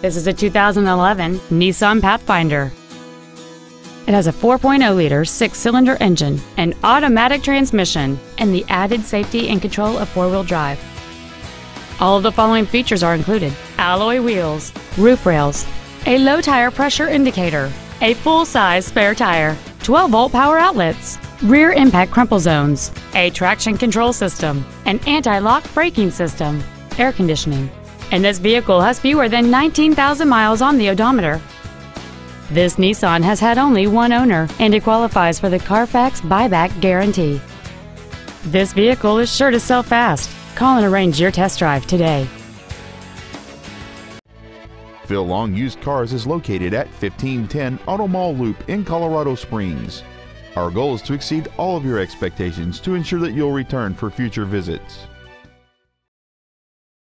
This is a 2011 Nissan Pathfinder. It has a 4.0-liter six-cylinder engine, an automatic transmission, and the added safety and control of four-wheel drive. All of the following features are included: alloy wheels, roof rails, a low-tire pressure indicator, a full-size spare tire, 12-volt power outlets, rear impact crumple zones, a traction control system, an anti-lock braking system, air conditioning, and this vehicle has fewer than 19,000 miles on the odometer. This Nissan has had only one owner, and it qualifies for the Carfax buyback guarantee. This vehicle is sure to sell fast. Call and arrange your test drive today. Phil Long Used Cars is located at 1510 Auto Mall Loop in Colorado Springs. Our goal is to exceed all of your expectations to ensure that you'll return for future visits.